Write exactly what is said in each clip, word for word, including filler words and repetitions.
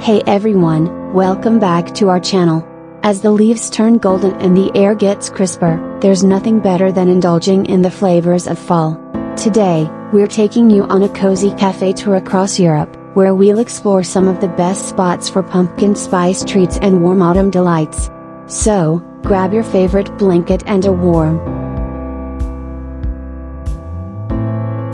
Hey everyone, welcome back to our channel. As the leaves turn golden and the air gets crisper, there's nothing better than indulging in the flavors of fall. Today, we're taking you on a cozy café tour across Europe, where we'll explore some of the best spots for pumpkin spice treats and warm autumn delights. So, grab your favorite blanket and a warm.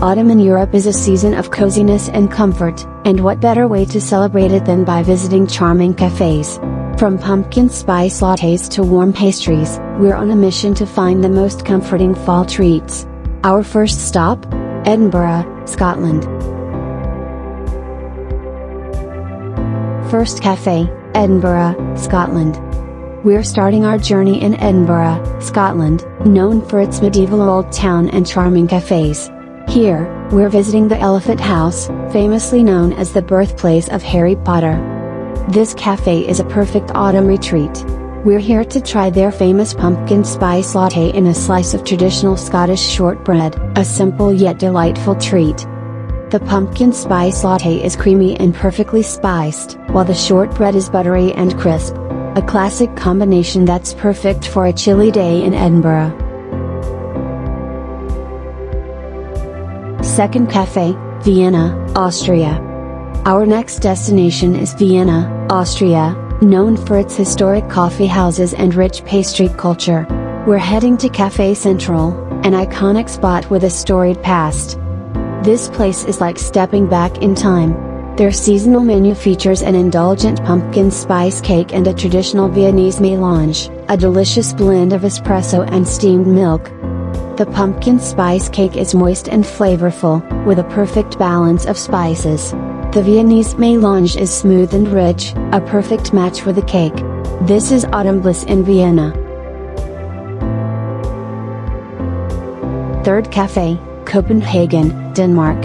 Autumn in Europe is a season of coziness and comfort, and what better way to celebrate it than by visiting charming cafes? From pumpkin spice lattes to warm pastries, we're on a mission to find the most comforting fall treats. Our first stop? Edinburgh, Scotland. First Cafe, Edinburgh, Scotland. We're starting our journey in Edinburgh, Scotland, known for its medieval old town and charming cafes. Here, we're visiting the Elephant House, famously known as the birthplace of Harry Potter. This cafe is a perfect autumn retreat. We're here to try their famous pumpkin spice latte and a slice of traditional Scottish shortbread, a simple yet delightful treat. The pumpkin spice latte is creamy and perfectly spiced, while the shortbread is buttery and crisp. A classic combination that's perfect for a chilly day in Edinburgh. Second Cafe, Vienna, Austria. Our next destination is Vienna, Austria, known for its historic coffee houses and rich pastry culture. We're heading to Café Central, an iconic spot with a storied past. This place is like stepping back in time. Their seasonal menu features an indulgent pumpkin spice cake and a traditional Viennese melange, a delicious blend of espresso and steamed milk. The pumpkin spice cake is moist and flavorful, with a perfect balance of spices. The Viennese melange is smooth and rich, a perfect match with the cake. This is autumn bliss in Vienna. Third Cafe, Copenhagen, Denmark.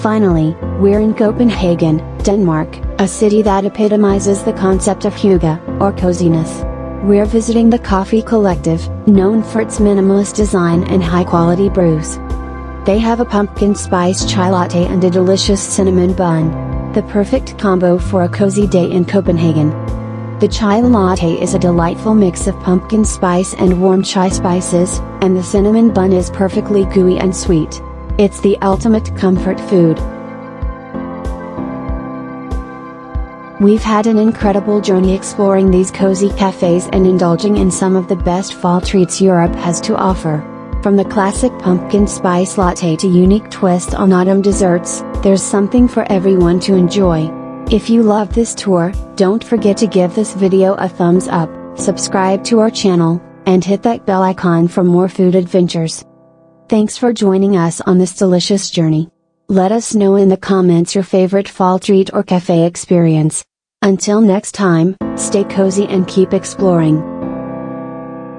Finally, we're in Copenhagen, Denmark, a city that epitomizes the concept of hygge, or coziness. We're visiting the Coffee Collective, known for its minimalist design and high-quality brews. They have a pumpkin spice chai latte and a delicious cinnamon bun, the perfect combo for a cozy day in Copenhagen. The chai latte is a delightful mix of pumpkin spice and warm chai spices, and the cinnamon bun is perfectly gooey and sweet. It's the ultimate comfort food. We've had an incredible journey exploring these cozy cafes and indulging in some of the best fall treats Europe has to offer. From the classic pumpkin spice latte to unique twists on autumn desserts, there's something for everyone to enjoy. If you love this tour, don't forget to give this video a thumbs up, subscribe to our channel, and hit that bell icon for more food adventures. Thanks for joining us on this delicious journey. Let us know in the comments your favorite fall treat or cafe experience. Until next time, stay cozy and keep exploring.